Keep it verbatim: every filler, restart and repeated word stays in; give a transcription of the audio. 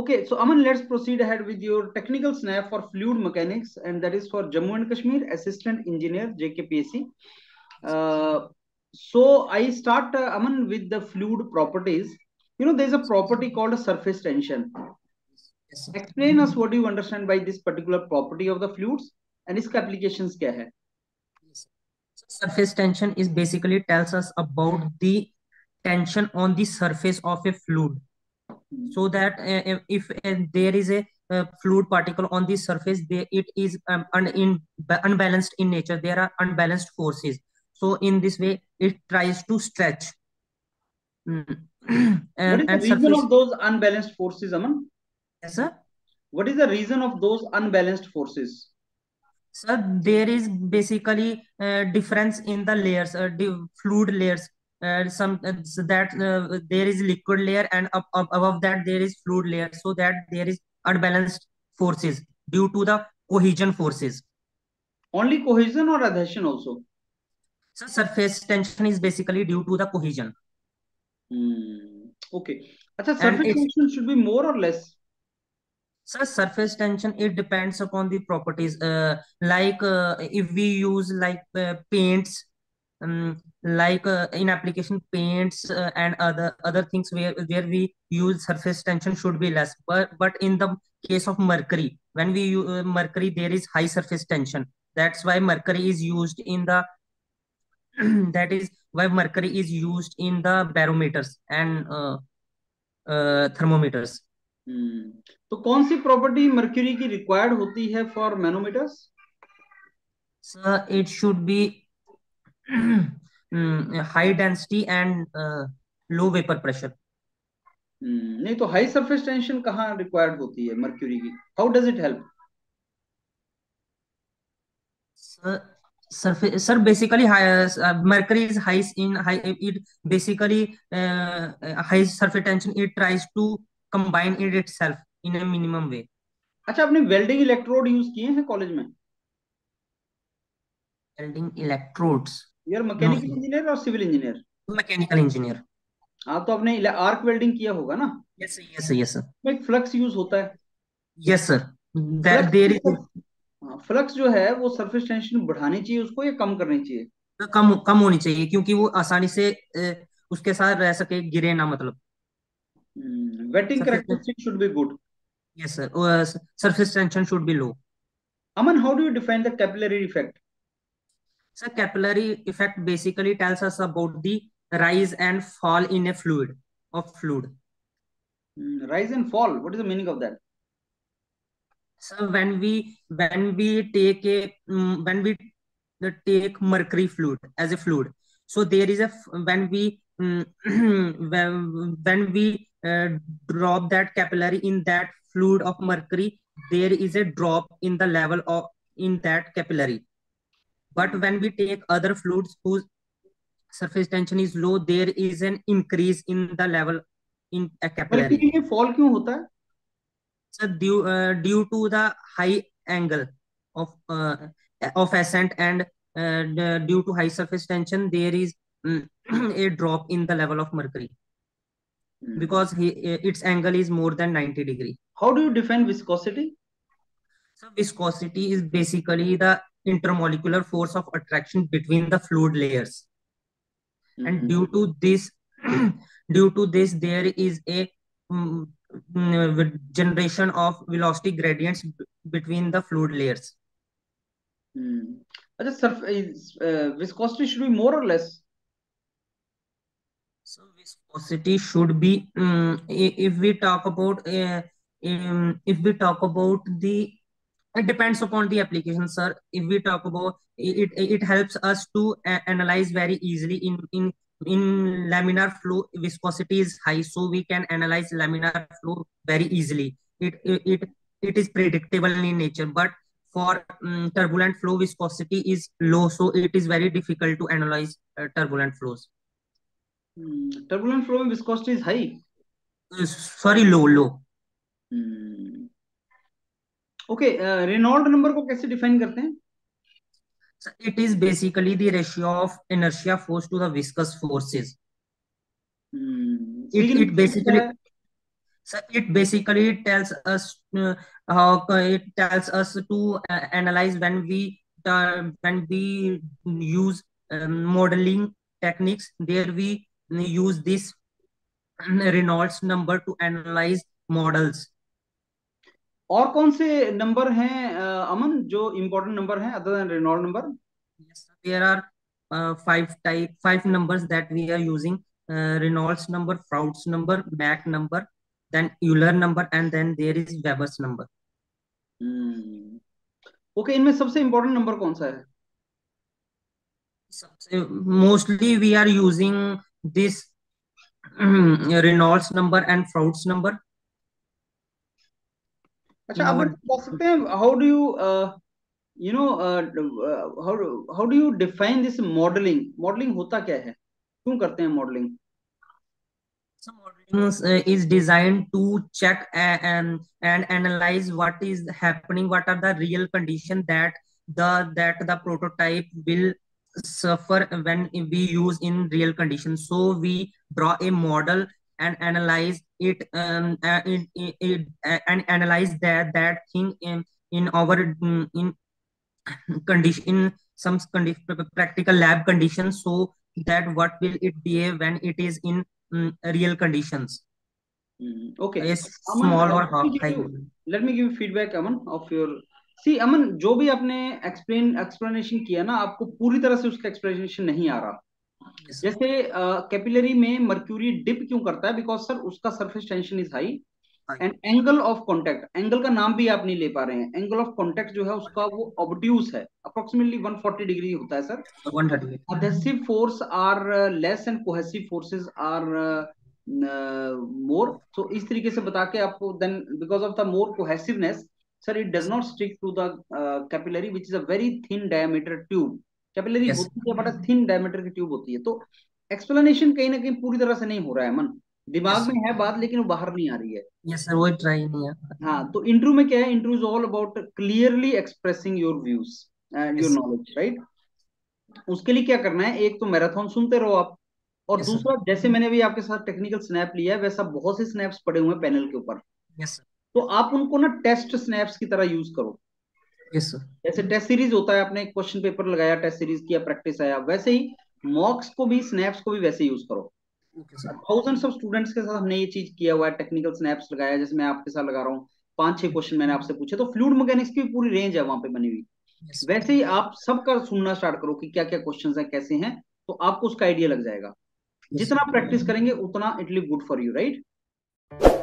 Okay, so Aman, let's proceed ahead with your technical snap for fluid mechanics, and that is for Jammu and Kashmir, Assistant Engineer, J K P S C. Uh, so I start, uh, Aman, with the fluid properties. You know, there's a property called a surface tension. Yes, explain us what you understand by this particular property of the fluids and its applications. Kya hai? Yes, so surface tension is basically tells us about the tension on the surface of a fluid. So that uh, if uh, there is a uh, fluid particle on the surface, they, it is um, un in, unbalanced in nature. There are unbalanced forces. So in this way, it tries to stretch. Mm. and, what is and the reason surface... of those unbalanced forces, Aman? Yes, sir. What is the reason of those unbalanced forces? Sir, there is basically a difference in the layers, uh, the fluid layers. Uh, some uh, so that uh, there is liquid layer, and up, up, above that there is fluid layer, so that there is unbalanced forces due to the cohesion forces. Only cohesion or adhesion also? So surface tension is basically due to the cohesion. Hmm. Okay. Achha, surface tension should be more or less? So surface tension, it depends upon the properties. Uh, like uh, if we use like uh, paints, um, like uh, in application paints uh, and other other things where where we use surface tension should be less, but but in the case of mercury, when we use uh, mercury, there is high surface tension. That's why mercury is used in the that is why mercury is used in the barometers and uh, uh, thermometers. Hmm. So kaun si property mercury ki required hoti hai for manometers? So it should be Mm, high density and uh, low vapor pressure. Mm, nahi, to high surface tension kahan required hoti hai mercury ki? How does it help? Sir, surface, sir basically high, uh, mercury is high in high. It basically uh, high surface tension. It tries to combine it itself in a minimum way. Achha, aapne welding electrode use kiye hain college mein? Welding electrodes. You are mechanical no. engineer or civil engineer? Mechanical engineer. आप तो आपने arc welding किया होगा ना? Yes sir, yes sir, yes sir. में flux use होता है? Yes sir. That there is flux जो है वो surface tension बढ़ानी चाहिए उसको या कम करनी चाहिए? कम कम होनी चाहिए क्योंकि वो आसानी से उसके साथ रह सके गिरे ना मतलब. Wetting characteristic should be good. Yes sir. Surface tension should be low. Aman, how do you define the capillary effect? So capillary effect basically tells us about the rise and fall in a fluid of fluid. Rise and fall. What is the meaning of that? So when we when we take a when we take mercury fluid as a fluid, so there is a when we when when we uh, drop that capillary in that fluid of mercury, there is a drop in the level of in that capillary. But when we take other fluids whose surface tension is low, there is an increase in the level in a capillary. Mercury fall क्यों होता है? So due uh, due to the high angle of uh, of ascent and uh, due to high surface tension, there is um, a drop in the level of mercury hmm. because he, its angle is more than ninety degree. How do you define viscosity? So viscosity is basically the intermolecular force of attraction between the fluid layers, mm-hmm. and due to this, due to this, there is a um, generation of velocity gradients between the fluid layers. Mm. Achha, surface, uh, viscosity should be more or less. So viscosity should be um, if we talk about uh, um, if we talk about the. It depends upon the application, sir. If we talk about it, it, it helps us to uh, analyze very easily. In, in, in laminar flow, viscosity is high, so we can analyze laminar flow very easily. It, it, it, it is predictable in nature, but for um, turbulent flow, viscosity is low, so it is very difficult to analyze uh, turbulent flows. Mm, turbulent flow viscosity is high? Uh, sorry, low, low. Mm. Okay, uh, Reynolds number ko kaise define karte hain? So it is basically the ratio of inertia force to the viscous forces. Hmm. It, it basically So it basically tells us uh, how it tells us to uh, analyze when we uh, when we use um, modeling techniques. There we use this Reynolds number to analyze models. और कौन से number हैं अमन जो important number हैं other than Reynolds number? Yes, there are uh, five type five numbers that we are using: uh, Reynolds number, Fraud's number, Mach number, then Euler number, and then there is Weber's number. Hmm. Okay, इनमें सबसे important number कौन सा है? सबसे mostly we are using this Reynolds number and Fraud's number. अच्छा आप बता सकते हैं how do you uh, you know uh, how how do you define this modeling? Modeling होता क्या है? क्यों करते हैं modeling? So modeling is designed to check and and analyze what is happening, what are the real condition that the that the prototype will suffer when we use in real conditions. So we draw a model and analyze it, um, uh, it, it, it uh, and analyze that that thing in in our in condition in some condition, practical lab conditions, so that what will it behave when it is in Mm, real conditions. Mm, okay. Yes, small Aman, or half type. Let me give you feedback, Aman, of your. See, Aman, जो भी आपने explain explanation किया ना, आपको पूरी तरह से उसका explanation नहीं आ रहा. Yes. जैसे कैपिलरी uh, में mercury dip क्यों करता है? Because sir, उसका surface tension is high, high. And angle of contact. Angle का नाम भी आप नहीं ले पा रहे हैं. Angle of contact जो है उसका वो obtuse है. Approximately one forty degree होता है sir. one thirty. Adhesive force are less and cohesive forces are uh, uh, more. So इस तरीके से बता के आपको then because of the more cohesiveness, sir, it does not stick to the uh, capillary, which is a very thin diameter tube. Capillary yes. होती है बड़ा thin diameter की tube होती है. तो explanation कहीं ना कहीं पूरी तरह से नहीं हो रहा है मन. दिमाग yes, में है बात लेकिन वो बाहर नहीं आ रही है. यस सर वो ट्राई नहीं है. हाँ तो इंट्रो में क्या है? Intro is all about clearly expressing your views and your knowledge right. उसके लिए क्या करना है? एक तो मैराथन सुनते रहो आप और yes, दूसरा sir. जैसे मैंने भी आपके साथ टेक्निकल स्नैप लिया है वैसा बहुत से स्नैप्स पड़े हुए हैं पैनल के ऊपर. yes, तो आप उनको ना टेस्ट स्नैप्स की तरह यूज करो. yes, जैसे टेस्ट सीरीज होता है आपने क्वेश्चन पेपर लगाया टेस्ट सीरीज किया प्रैक्टिस आया वैसे ही मॉक्स को भी स्नैप्स को भी वैसे यूज करो. थाउजेंड्स ऑफ स्टूडेंट्स के साथ हमने ये चीज किया हुआ है. टेक्निकल स्नैप्स लगाया जैसे मैं आपके साथ लगा रहा हूँ. पांच छह क्वेश्चन मैंने आपसे पूछे तो फ्लूइड मैकेनिक्स की पूरी रेंज है वहां पे बनी हुई. yes. वैसे ही आप सबका सुनना स्टार्ट करो कि क्या क्या क्वेश्चंस हैं कैसे हैं तो आपको उसका आइडिया लग जाएगा. yes. जितना प्रैक्टिस करेंगे उतना it will be good for you right.